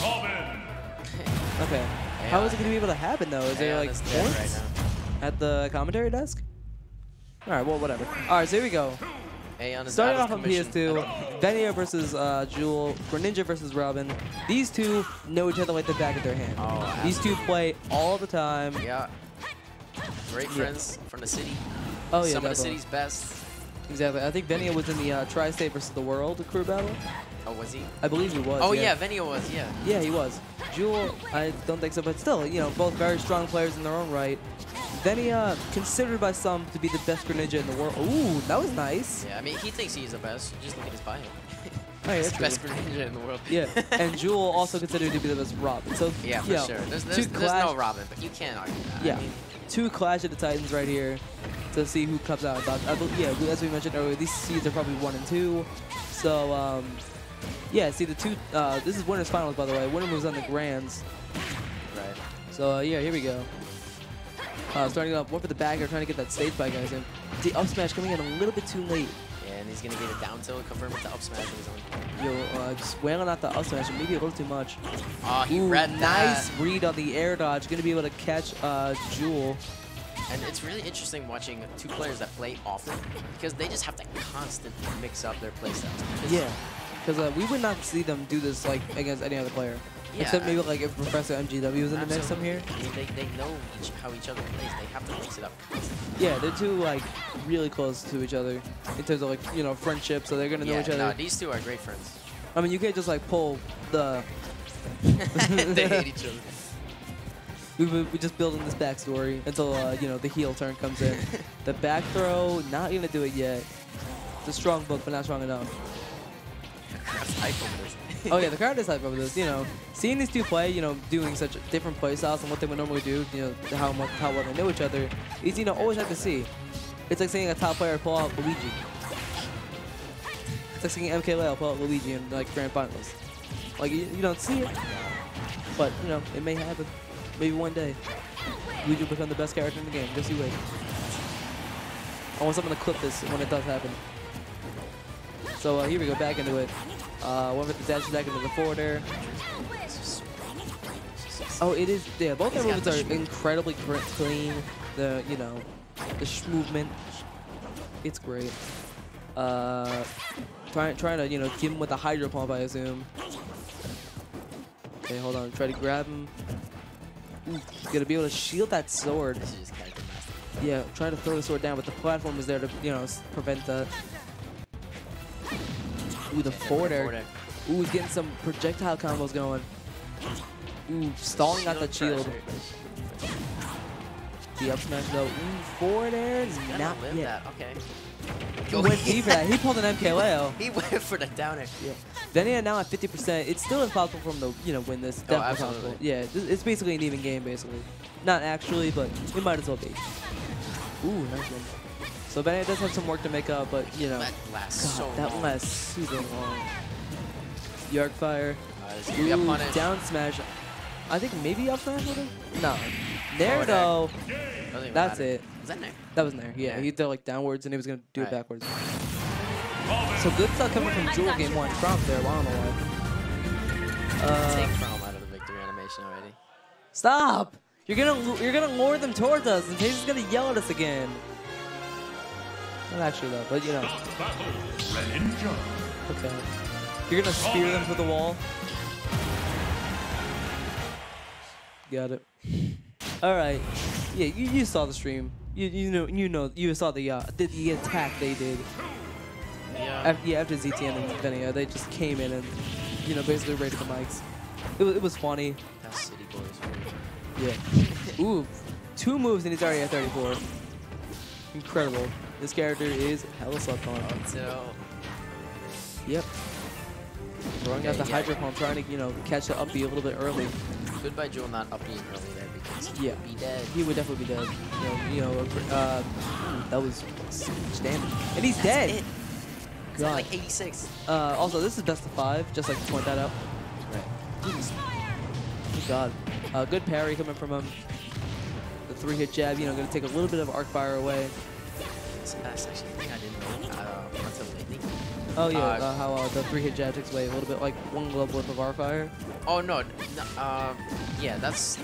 Robin. Okay. Yeah. How is it going to be able to happen, though? Is there, like, sports right now at the commentary desk? All right, well, whatever. All right, so here we go. Starting off on PS2, Venia versus Jul, Greninja versus Robin. These two know each other like the back of their hand. Oh, these two play all the time. Yeah. Great friends from the city. Oh, yeah. Some of the city's best. Exactly. I think Venia was in the Tri-State versus the World crew battle. Oh, was he? I believe he was. Oh, yeah, Venia was, yeah. Yeah, he was. Jul, I don't think so, but still, you know, both very strong players in their own right. Venia, considered by some to be the best Greninja in the world. Ooh, that was nice. Yeah, I mean, he thinks he's the best. Just look at his bio. Oh, yeah, he's the best Greninja in the world. Yeah, and Jul also considered to be the best Robin. So, yeah, for sure. There's no Robin, but you can't argue that. Yeah, I mean, two Clash of the Titans right here to see who comes out. Yeah, as we mentioned earlier, these seeds are probably 1 and 2. So, yeah, see the two. This is winners finals, by the way. Winner moves on the grands. Right. So yeah, here we go. Starting off, one for the back, trying to get that stage by guys in. The up smash coming in a little bit too late. Yeah, and he's gonna get a down tilt, confirm with the up smash on his own. Yo, just wailing out the up smash, maybe a little too much. Oh, he read that. Nice read on the air dodge. Gonna be able to catch Jul. And it's really interesting watching two players that play often because they just have to constantly mix up their playstyles. Yeah. Because we would not see them do this like against any other player. Yeah, except maybe like if Professor MGW was in the mix some here. I mean, they know how each other plays. They have to mix it up constantly. Yeah, they're two like really close to each other in terms of like, you know, friendship. So they're going to know each other. Yeah, these two are great friends. I mean, you can't just like pull the... They hate each other. We just building this backstory until, you know, the heel turn comes in. The back throw, not going to do it yet. It's a strong book, but not strong enough. Oh yeah, the crowd is hype over this. You know, seeing these two play, you know, doing such different playstyles and what they would normally do, you know, how well they know each other, is, you know, always have to see. It's like seeing a top player pull out Luigi. It's like seeing MKLeo pull out Luigi in like grand finals. Like you don't see it, but you know it may happen. Maybe one day Luigi will become the best character in the game. Just you wait. I want someone to clip this when it does happen. So here we go, back into it. One with the dash back into the forward air. Oh, it is. Yeah, both their movements are incredibly clean. The, you know, the movement, it's great. Trying to, you know, give him with a hydro pump, I assume. Okay, hold on. Try to grab him. Ooh, gonna be able to shield that sword. Yeah, trying to throw the sword down, but the platform is there to, you know, prevent that. Ooh, the forward air. Ooh, he's getting some projectile combos going. Ooh, stalling out the shield. The up smash though. Ooh, forward air, not yet. Okay. He went deep for that. He pulled an MKLeo. He went for the down air. Yeah. Venia now at 50%. It's still impossible for him to, you know, win this. Definitely impossible. Yeah, it's basically an even game, basically. Not actually, but it might as well be. Ooh, nice one. So Venia does have some work to make up, but you know, that lasts so long. That lasts super long. Arcfire. Ooh, down smash. I think maybe up smash with him? No. There though. That's it. Was that there? That was there. Yeah, he did like downwards and he was gonna do it backwards. So good stuff coming from Jul game one. Krom there, while I'm alive. Take Krom out of the victory animation already. Stop! You're gonna lure them towards us and Taser's gonna yell at us again. Not actually though, but you know. Okay. You're gonna spear them to the wall. Got it. All right. Yeah, you saw the stream. You know you saw the attack they did. Yeah. After ZTN and Venia, they just came in and, you know, basically raided the mics. It was funny. That's city boys. Yeah. Ooh, 2 moves and he's already at 34. Incredible. This character is hella slept on. Yep. Throwing out the hydro pump, trying to, you know, catch the up B a little bit early. Good by Jul not up B early there because he would be dead. He would definitely be dead. You know, that was standard. And he's dead. It. It's at like 86. Also, this is best of 5. Just like to point that out. Right. Jeez. Oh God. Good parry coming from him. The 3-hit jab. You know, going to take a little bit of Arcfire away. That's actually a thing I didn't know until lately. Oh yeah, how the 3-hit jab takes away a little bit, like one level worth of Arcfire. Oh no, yeah, that's.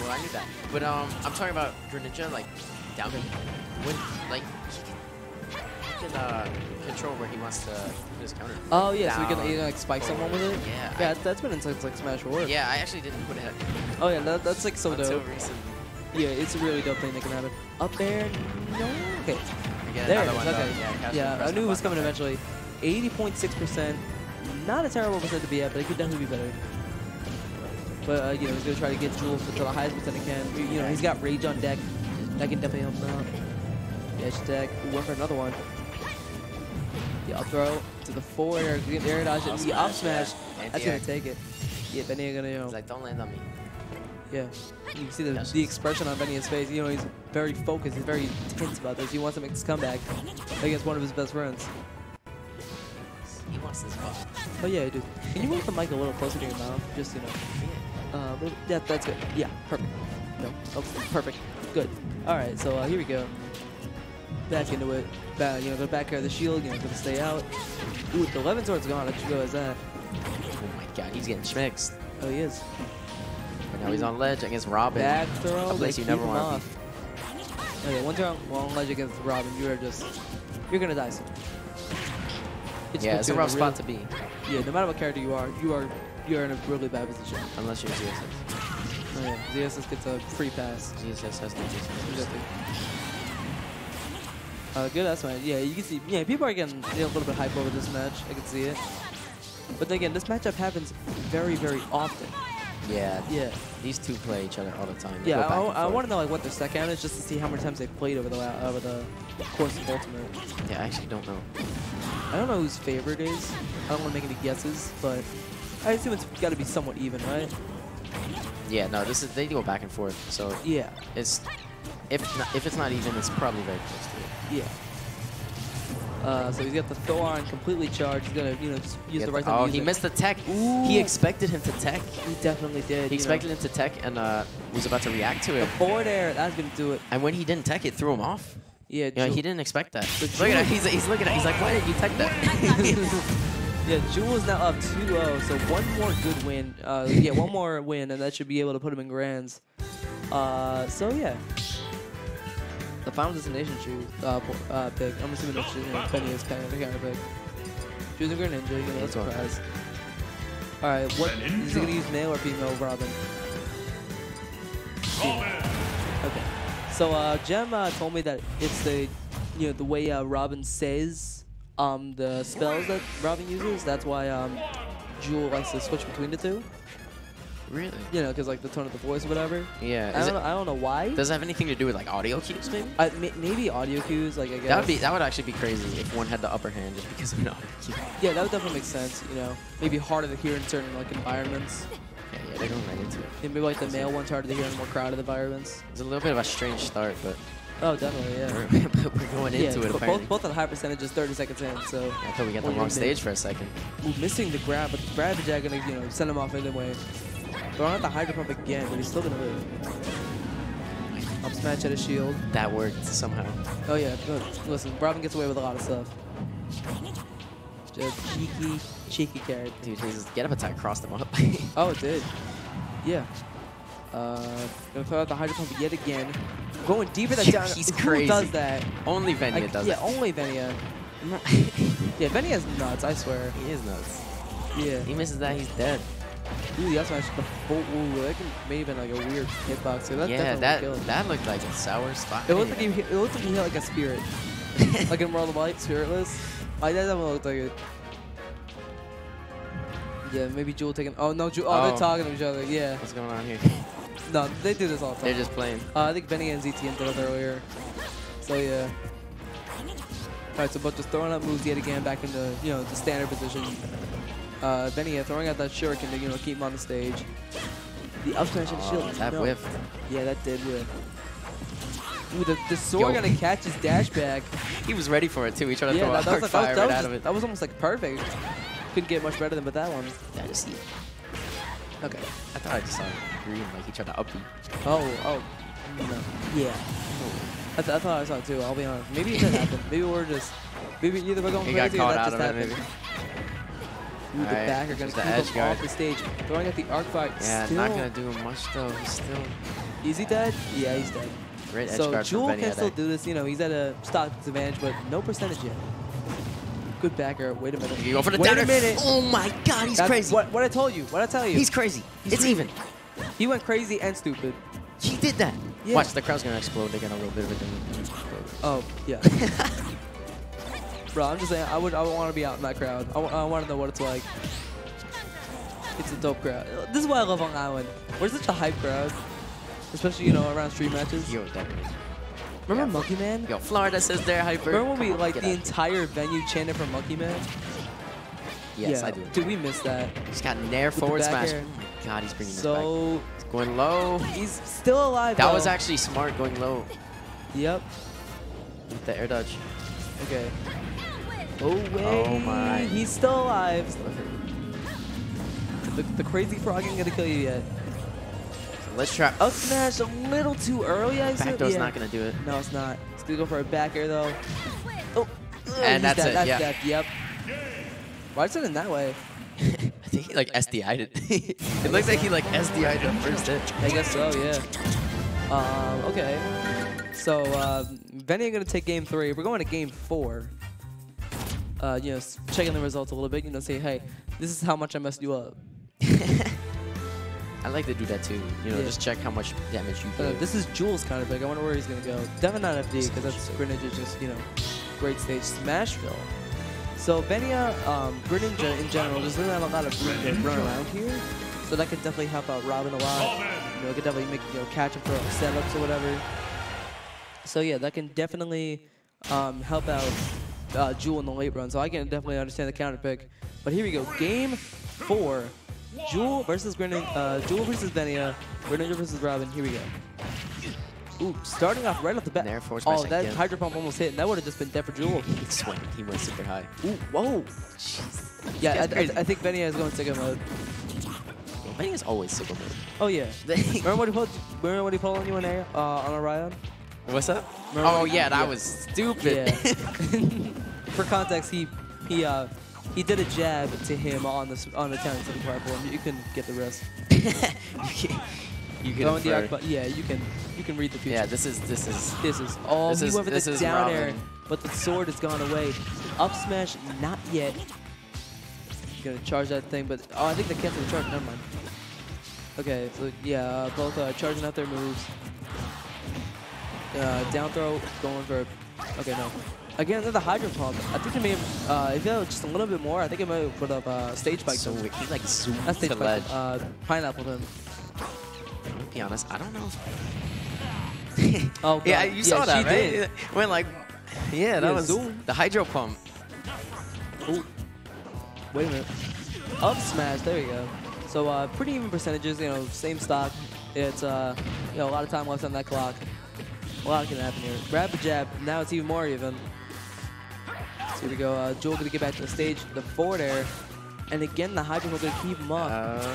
Well, I knew that, but I'm talking about Greninja, like down beat, when like he can control where he wants to his counter. Oh yeah, down, so you can like spike someone with it. Yeah, yeah, that's been inside like Smash Wars. Yeah, I actually didn't put it. Oh yeah, that's like so dope. Yeah, it's a really dope thing that can happen. Up there, no. Okay. There it is, one, okay. Yeah, I knew it was coming eventually. 80.6%, not a terrible percent to be at, but it could definitely be better. But, you know, he's going to try to get Jul to the highest percent he can. You know, he's got Rage on deck. That can definitely help him out. Edge deck. Ooh, went for another one. Yeah, up throw to the forward. Air dodge. The up smash. Yeah. That's going to take it. Yeah, Venia going to, you know. He's like, don't land on me. Yeah, you can see the expression on Venia's face. You know, he's very focused. He's very tense about this. He wants to make this comeback against one of his best friends. He wants this ball. Oh, yeah, he does. Can you move the mic a little closer to your mouth? Just, you know. Yeah, that's good. Yeah, perfect. No, oh, perfect. Good. All right, so here we go. Back into it. Back, you know, the back air of the shield. You know, going to stay out. Ooh, the Levin Sword's gone. How good is that? Oh, my God. He's getting schmixed. Oh, he is. Now he's on ledge against Robin. Back throw, a place you never want to be. Okay, once you're on ledge against Robin, you're gonna die soon. It's a rough spot to be. Yeah, no matter what character you are in a really bad position. Unless you're ZSS. Oh yeah, ZSS gets a free pass. ZSS has no ZSS. Good ass match. Yeah, you can see. Yeah, people are getting a little bit hype over this match. I can see it. But then again, this matchup happens very, very often. Yeah, yeah. These two play each other all the time. They I want to know like what their set count is just to see how many times they've played over the course of Ultimate. Yeah, I actually don't know. I don't know whose favorite is. I don't want to make any guesses, but I assume it's got to be somewhat even, right? Yeah, no, this is they go back and forth. So yeah, it's if it's not even, it's probably very close to it. Yeah. So he's got the Thoron completely charged. He's gonna, you know, just use the right time. Oh, he missed the tech. Ooh. He expected him to tech. He definitely did. He expected him to tech and was about to react to it. The forward air, that's gonna do it. And when he didn't tech, it threw him off. Yeah, Jul, he didn't expect that. Look at him. He's looking at. He's like, why did you tech that? Yeah, Jul is now up 2-0. So one more good win. Yeah, one more win, and that should be able to put him in grands. So yeah. The Final Destination pick. I'm assuming that's Venia's kind of pick. Choosing Greninja, you know, that's a surprise. Alright, what is he gonna use, male or female Robin? Okay. So Gem told me that it's the the way Robin says the spells that Robin uses, that's why Jul likes to switch between the two. Really? You know, because like the tone of the voice or whatever. Yeah. I don't know why. Does it have anything to do with like audio cues maybe? Maybe audio cues, like I guess. That would actually be crazy if one had the upper hand just because of an audio cue. Yeah, that would definitely make sense, you know. Maybe harder to hear in certain like environments. Yeah, they don't like it. Maybe like the male one's harder to hear in more crowded environments. It's a little bit of a strange start, but oh, definitely, yeah. We're going into it, apparently. Both on high percentages, 30 seconds in, so... Yeah, I thought we got the wrong stage for a second. Ooh, missing the grab, but the grab is going to, send him off anyway. Throwing out the Hydro Pump again, but he's still going to live. Up smash at his shield. That worked somehow. Oh, yeah. Good. Listen, Robin gets away with a lot of stuff. Just cheeky, cheeky character. Dude, his get-up attack crossed him up. Oh, it did. Yeah. Gonna throw out the Hydro Pump yet again. Going deeper than down. He's crazy. Who does that? Only Venia does it. Yeah, only Venia. Yeah, Venia's nuts, I swear. He is nuts. Yeah. He misses that, he's dead. Ooh, that's why I should that may have been like a weird hitbox. So that that looked like a sour spot. It looked like he hit like a spirit. Like in World of Light, spiritless. That doesn't look like it. Yeah, maybe Jul taking. Oh no, Jul. Oh, they're talking to each other. Yeah. What's going on here? No, they do this all the time. They're just playing. I think Venia and ZTN did it earlier. So yeah. All right, so both just throwing up moves yet again back into the standard position. Venia throwing out that shuriken to keep him on the stage. The up smash and shield. That whiff. Yeah, that did whiff. Ooh, the sword gonna catch his dash back. He was ready for it too. He tried to throw a fire right out of it. That was almost like perfect. Couldn't get much better than that one. I just see it. Okay. I thought I just saw green, like he tried to up you. Oh, no. Yeah. I thought I saw it too, I'll be honest. Maybe it did happen. Maybe we're just Maybe either we're going crazy or that just happened. Ooh, the back are going to keep him off the stage. Throwing at the Arcfire. Yeah, not going to do much though. He's still... Is he dead? Yeah, he's dead. Great edge guard from Venia. So Jul can still do this. You know, he's at a stock disadvantage, but no percentage yet. Good backer. Wait a minute. You go for the downer. Wait a minute. Oh my God, he's crazy. What I told you. What I tell you. He's crazy. It's even. He went crazy and stupid. He did that. Yeah. Watch, the crowd's going to explode. They're going to a little bit of it. Oh, yeah. Bro, I'm just saying, I would want to be out in that crowd. I want to know what it's like. It's a dope crowd. This is why I love Long Island. We're such a hype crowd. Especially, you know, around street matches. Yo, that crazy. Remember Monkey Man? Yo, Florida says they're hyper. Remember when we, like, the entire venue chanted for Monkey Man? Yes, yeah, I do. Dude, we missed that. He's got an air forward smash. Air. God, he's bringing this back. He's going low. He's still alive, That was actually smart, going low. Yep. With the air dodge. Okay. Oh, wait. Oh, my. He's still alive. The crazy frog ain't gonna kill you yet. Let's try. Up smash a little too early, I assume. Back throw's not gonna do it. No, it's not. It's gonna go for a back air, though. Oh. And that's dead. That's dead. Yep. Why is it in that way? I think he, like, SDI'd it. It looks like he, like, SDI'd it first hit. I guess so, yeah. Okay. So, Venia gonna take game 3. We're going to game 4. You know, checking the results a little bit. You know, say, hey, this is how much I messed you up. I like to do that too. You know, just check how much damage you do. This is Jul's kind of big. I wonder where he's gonna go. Definitely not FD because that's Greninja. Just, you know, great stage Smashville. So Venia, Greninja in general, there's really not a lot of room to run around here. So that could definitely help out Robin a lot. You know, it could definitely make, you know, catch him for setups or whatever. So yeah, that can definitely help out Jul in the late run. So I can definitely understand the counter pick. But here we go, game 4. Jul versus Greninja, Jul versus Venia, Greninja versus Robin. Here we go. Ooh, starting off right off the bat. Oh, that again. Hydro Pump almost hit, and that would have just been dead for Jul. He swung. He went super high. Ooh, whoa. Jeez. Yeah, I think Venia is going sicko mode. Venia's always sicko mode. Oh yeah. Remember what he pulled on you on Orion? What's up? Remember that was stupid. Yeah. For context, he did a jab to him on the Italian City platform. You can get the rest. You can you can read the future. Yeah, this is down air, but the sword has gone away. Up smash, not yet. He's gonna charge that thing, but I think they canceled the charge. Never mind. Okay, so yeah, both charging out their moves. Down throw, going for... Okay, no. Again, another Hydro Pump. I think it may have... if that was just a little bit more, I think it might have put up Stage Spike. So he's like zoomed to stage ledge. Pineapple him. To be honest, I don't know. Oh, God. Yeah, you saw that, right? Did. Went like... Yeah, that was zoom. The Hydro Pump. Ooh. Wait a minute. Up smash, there we go. So pretty even percentages, you know, same stock. It's, you know, a lot of time left on that clock. A lot can happen here. Rapid jab, now it's even more even. So here we go, Jul gonna get back to the stage, the forward air, and again the Hydro will gonna keep him up.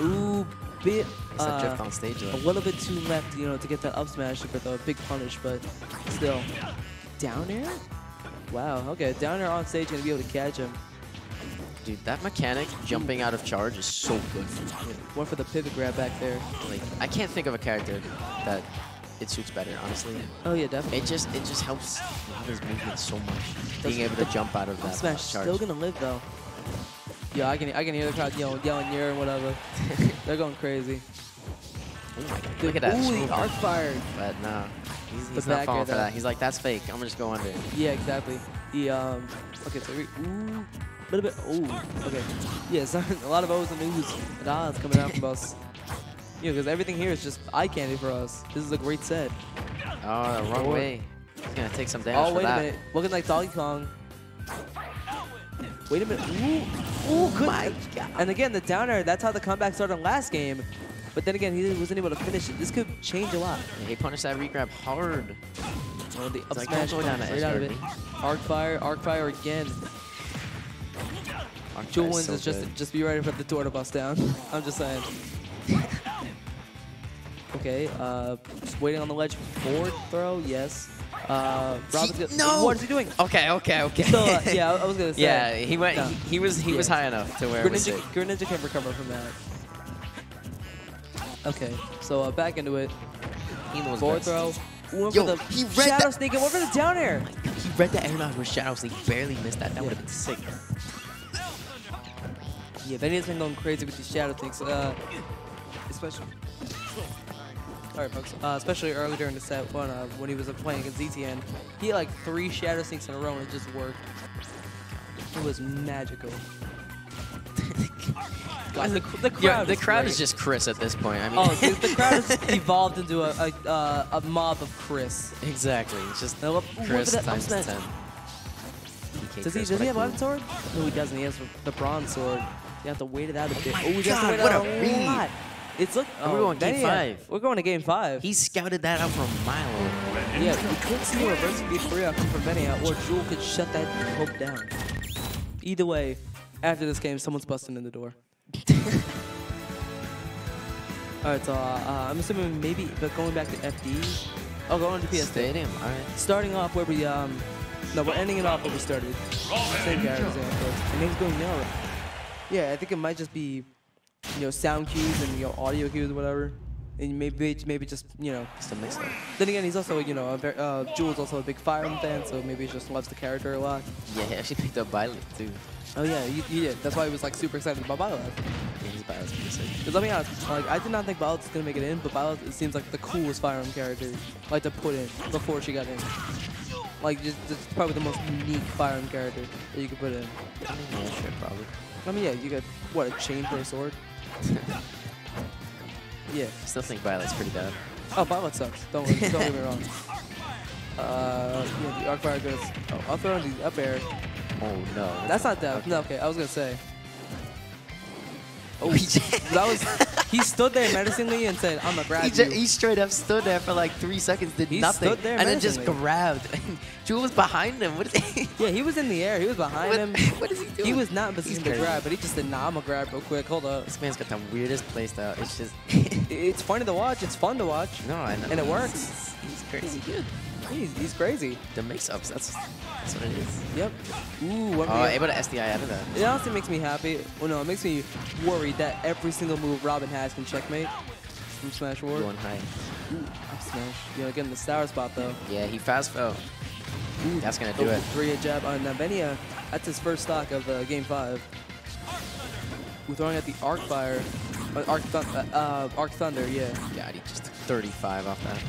Ooh, bit, drift on stage, a little bit too left, you know, to get that up smash with a big punish, but still. Down air? Wow, okay, down air on stage, gonna be able to catch him. Dude, that mechanic jumping out of charge is so good. Yeah, one for the pivot grab back there. Like, I can't think of a character that it suits better, honestly. Oh yeah, definitely. It just helps his movement so much. Being able to jump out of that smash. Charge. Still gonna live though. Yeah, I can hear the crowd yelling near and whatever. They're going crazy. Oh my God! Look at that. Ooh, the Arcfire. But nah, he's not falling for that. He's like, that's fake. I'm gonna just go under. Yeah, exactly. The okay, so ooh, a little bit. Ooh, okay. Yeah, so a lot of O's and O's and A's coming out from us. You know, because everything here is just eye candy for us. This is a great set. Oh, the wrong way. He's going to take some damage for that. Oh, wait a minute. Looking like Donkey Kong. Wait a minute. Ooh, ooh, good. My God. And again, the down air, that's how the comeback started last game. But then again, he wasn't able to finish it. This could change a lot. Yeah, he punished that regrab hard. Oh, the up smash right out of it. Arcfire again. Jul wins is just be ready for the door to bust down. I'm just saying. Okay, just waiting on the ledge. Forward throw, yes. Robin's no! What is he doing? Okay, okay, okay. So, yeah, I was gonna say. Yeah, he went. No. He was high enough to where Greninja can recover from that. Okay, so back into it. He knows forward throw. One for the Shadow Snake and one for the down air. Oh my God, he read the air knock with Shadow Snake. Barely missed that. That would have been sick. Yeah, Venia's been going crazy with these Shadow Snakes. Especially. Alright, folks. Especially early during the set when he was playing against ZTN, he had like 3 Shadow Snakes in a row and it just worked. It was magical. God, the crowd is just Chris at this point. I mean, oh, dude, the crowd has evolved into a mob of Chris. Exactly. It's just Chris times 10. Does he have Levin Sword? No, he doesn't. He has the Bronze Sword. You have to wait it out a bit. Oh, we got to wait out a lot. It's like we're going to game 5. We're going to game 5. He scouted that out for a mile. Yeah, we could see a reverse B3 out from Venia, or Jul could shut that hope down. Either way, after this game, someone's busting in the door. Alright, so I'm assuming maybe, but going back to FD. Oh, going to PS Stadium. Alright. Starting off where we no, we're ending it off where we started. Same guy, and name's going now. Yeah, I think it might just be, you know, sound cues and, you know, audio cues or whatever, and maybe just, you know, just a mix up. Then again, he's also, you know, Jul's also a big Fire Emblem fan, so maybe he just loves the character a lot. Yeah, he actually picked up Violet too. Oh yeah, he did. That's why he was like super excited about Violet. Yeah, his Violet's pretty sick. Because let me be honest, like I did not think Violet's gonna make it in, but Violet it seems like the coolest Fire Emblem character, like to put in before she got in. Like just probably the most unique Fire Emblem character that you could put in. Yeah, sure, probably. I mean, yeah, you got, what, a chain for a sword? Yeah. I still think Violet's pretty bad. Oh, Violet sucks. Don't get me wrong. Yeah, the Arcfire goes, oh, I'll throw on the up air. Oh, no. That's not that. Okay. No, okay, I was going to say. Oh, that was, he stood there menacingly and said, I'm going to grab you. He straight up stood there for like 3 seconds, did nothing, and then just grabbed. Jul was behind him. What is he? Yeah, he was in the air. He was behind him. What is he doing? He was not in position to grab, but he just said, nah, I'm going to grab real quick. Hold up. This man's got the weirdest playstyle. It's just... it's funny to watch. It's fun to watch. No, I know. And it works. He's crazy good. He's crazy. The mix-ups, that's what it is. Yep. Ooh, oh, able to SDI out of that. It honestly makes me happy. Well, no, it makes me worried that every single move Robin has can checkmate from Smash Ward. Going high. Ooh, up smash. Yeah, getting the sour spot, though. Yeah, he fast fell. Ooh, that's going to do it. 3 jab on Venia. That's his first stock of Game 5. We're throwing at the Arcfire. Arcthunder, yeah. God, he just took 35 off that.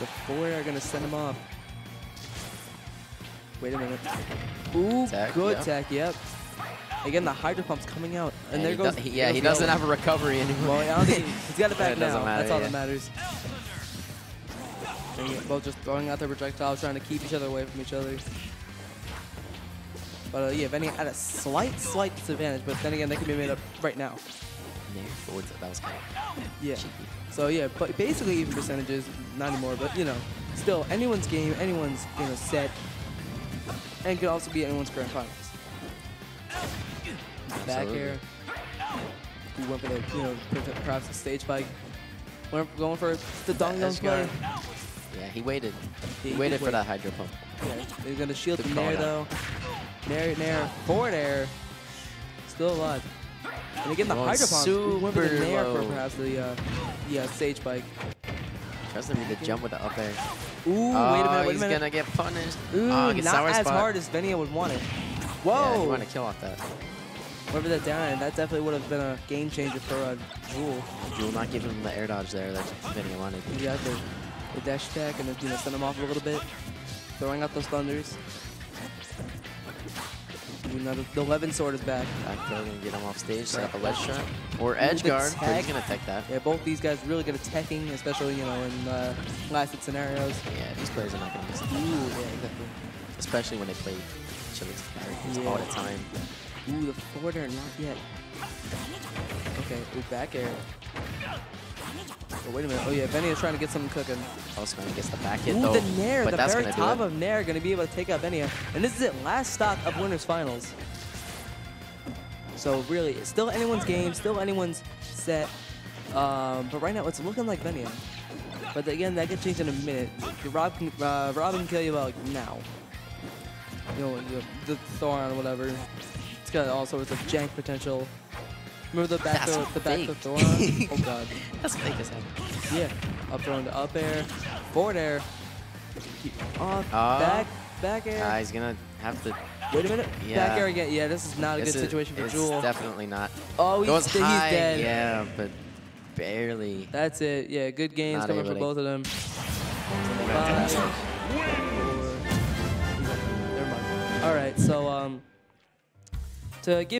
The 4 are gonna send him off. Wait a minute. Ooh, tech, good tech, yep. Again, the Hydro Pump's coming out. And there goes. Yeah, he doesn't have a recovery anymore. Well, I don't think he's got it back now. That's all that matters. Both just throwing out their projectiles, trying to keep each other away from each other. But yeah, Venia had a slight disadvantage, but then again, they can be made up right now. That was kind of cheeky. So yeah, but basically even percentages, not anymore, but you know, still anyone's game, anyone's, you know, set, and could also be anyone's grand finals. Back air. We went for the, you know, perhaps the stage spike. We're going for the dong-dong play. Yeah, he waited. He waited for that Hydro Pump. Yeah, they're gonna shield the Nair though. Nair, forward air. Still alive. And again, the Hydro Pump went for the Nair for perhaps the stage bike. Tries to make the jump with the up air. Ooh, wait a minute. He's gonna get punished. Ooh, not as hard as Venia would want it. Whoa! Yeah, he wanted to kill off that. Whatever that down, and that definitely would have been a game changer for Jul. Jul not giving him the air dodge there that Venia wanted. Yeah, the dash attack and then, you know, send him off a little bit. Throwing out those thunders. The Levin Sword is back. Back throw, gonna get him off stage, set up a ledge shot. Or edge guard, he's gonna tech that. Yeah, both these guys really good at teching, especially, you know, in last hit scenarios. Yeah, these players are not gonna miss it. Ooh, yeah, exactly. Especially when they play each other's characters all the time. Ooh, the forward air, not yet. Okay, ooh, back air. Oh, wait a minute. Oh, yeah, Venia's trying to get something cooking. Also going to get the back hit, though. Ooh, the Nair, the very top of Nair, going to be able to take out Venia. And this is it, last stock of Winners Finals. So, really, it's still anyone's game, still anyone's set. But right now, it's looking like Venia. But again, that could change in a minute. Robin can kill you about like, now. You know, the Thoron or whatever. It's got all sorts of jank potential. Remember the back throw, the back of Thoron? Oh god. That's fake as hell. Yeah. Up throw into up air, forward air, back air. He's gonna have to. Wait a minute. Yeah. Back air again. Yeah, this is not a good situation for Jul. It's definitely not. Oh, he's dead. Yeah, but barely. That's it. Yeah, good games coming for both of them. Never mind. All right, so to give.